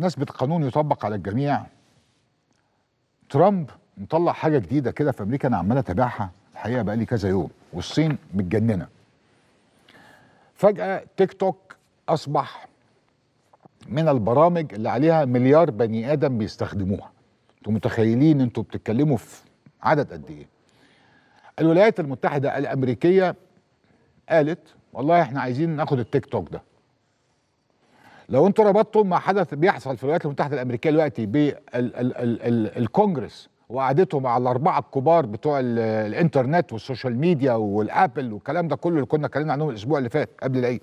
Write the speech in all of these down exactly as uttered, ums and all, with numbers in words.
نسبة قانون يطبق على الجميع. ترامب مطلع حاجة جديدة كده في أمريكا، أنا عمال أتابعها الحقيقة بقالي كذا يوم، والصين متجننة. فجأة تيك توك أصبح من البرامج اللي عليها مليار بني آدم بيستخدموها. أنتوا متخيلين أنتوا بتتكلموا في عدد قد إيه؟ الولايات المتحدة الأمريكية قالت والله إحنا عايزين ناخد التيك توك ده. لو أنتوا ربطتم مع حدث بيحصل في الولايات المتحدة الأمريكية دلوقتي بالكونجرس وقعدته مع الأربعة الكبار بتوع الإنترنت والسوشيال ميديا والآبل والكلام ده كله اللي كنا اتكلمنا عنهم الأسبوع اللي فات قبل العيد.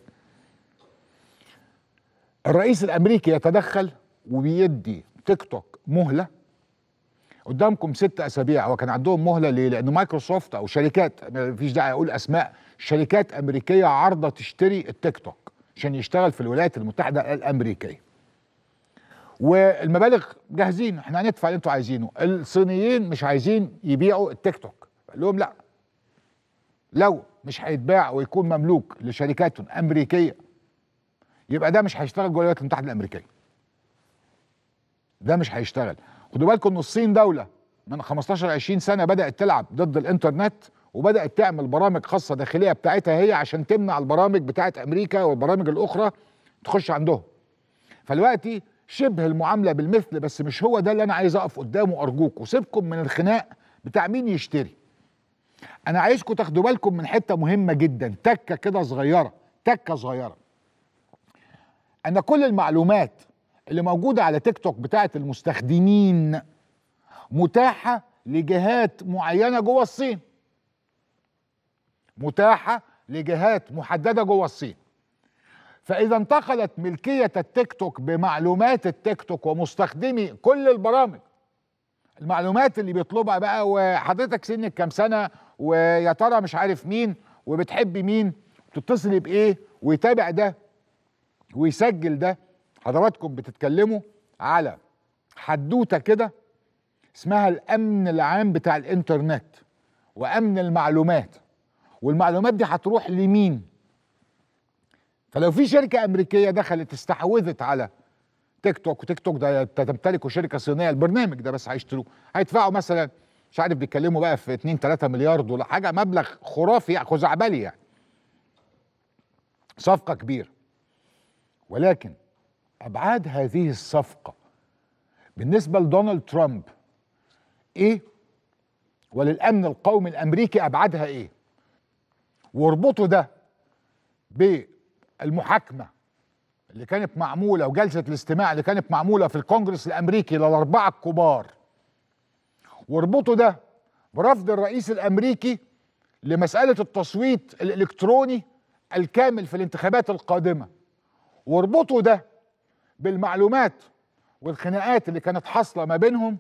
الرئيس الأمريكي يتدخل وبيدي تيك توك مهلة، قدامكم ست أسابيع. هو كان عندهم مهلة ليه؟ لأن مايكروسوفت أو شركات، مفيش داعي أقول أسماء، شركات أمريكية عارضة تشتري التيك توك عشان يشتغل في الولايات المتحدة الأمريكية. والمبالغ جاهزين، احنا هندفع اللي انتوا عايزينه. الصينيين مش عايزين يبيعوا التيك توك، قال لهم لا، لو مش هيتباع ويكون مملوك لشركات أمريكية يبقى ده مش هيشتغل جوه الولايات المتحدة الأمريكية. ده مش هيشتغل. خدوا بالكم ان الصين دولة من خمستاشر عشرين سنة بدأت تلعب ضد الإنترنت، وبدأت تعمل برامج خاصة داخلية بتاعتها هي عشان تمنع البرامج بتاعت أمريكا والبرامج الأخرى تخش عندهم. فالوقتي شبه المعاملة بالمثل، بس مش هو ده اللي أنا عايز أقف قدامه. أرجوك وسيبكم من الخناق بتاع مين يشتري. أنا عايزكم تاخدوا بالكم من حتة مهمة جدا، تكة كده صغيرة، تكة صغيرة. أن كل المعلومات اللي موجودة على تيك توك بتاعت المستخدمين متاحة لجهات معينة جوه الصين، متاحة لجهات محددة جوه الصين. فإذا انتقلت ملكية التيك توك بمعلومات التيك توك ومستخدمي كل البرامج، المعلومات اللي بيطلبها بقى، وحضرتك سنك كام سنة، ويا ترى مش عارف مين، وبتحبي مين، بتتصلي بإيه، ويتابع ده ويسجل ده. حضراتكم بتتكلموا على حدوتة كده اسمها الأمن العام بتاع الإنترنت وأمن المعلومات، والمعلومات دي هتروح لمين؟ فلو في شركة أمريكية دخلت استحوذت على تيك توك، وتيك توك ده تمتلكه شركة صينية البرنامج ده، بس هيشتروه، هيدفعوا مثلا مش عارف بيتكلموا بقى في اتنين تلاتة مليار دولار، حاجة مبلغ خرافي يعني، خزعبلي يعني، صفقة كبيرة. ولكن أبعاد هذه الصفقة بالنسبة لدونالد ترامب إيه؟ وللأمن القومي الأمريكي أبعادها إيه؟ واربطوا ده بالمحاكمة اللي كانت معمولة وجلسة الاستماع اللي كانت معمولة في الكونجرس الأمريكي للأربعة الكبار، واربطوا ده برفض الرئيس الأمريكي لمسألة التصويت الإلكتروني الكامل في الانتخابات القادمة، واربطوا ده بالمعلومات والخناقات اللي كانت حاصله ما بينهم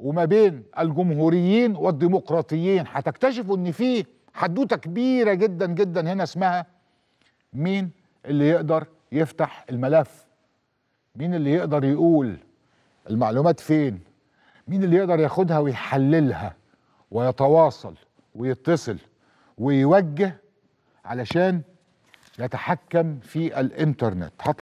وما بين الجمهوريين والديمقراطيين. هتكتشفوا ان في حدوته كبيره جدا جدا هنا اسمها مين اللي يقدر يفتح الملف، مين اللي يقدر يقول المعلومات فين، مين اللي يقدر ياخدها ويحللها ويتواصل ويتصل ويوجه علشان يتحكم في الإنترنت.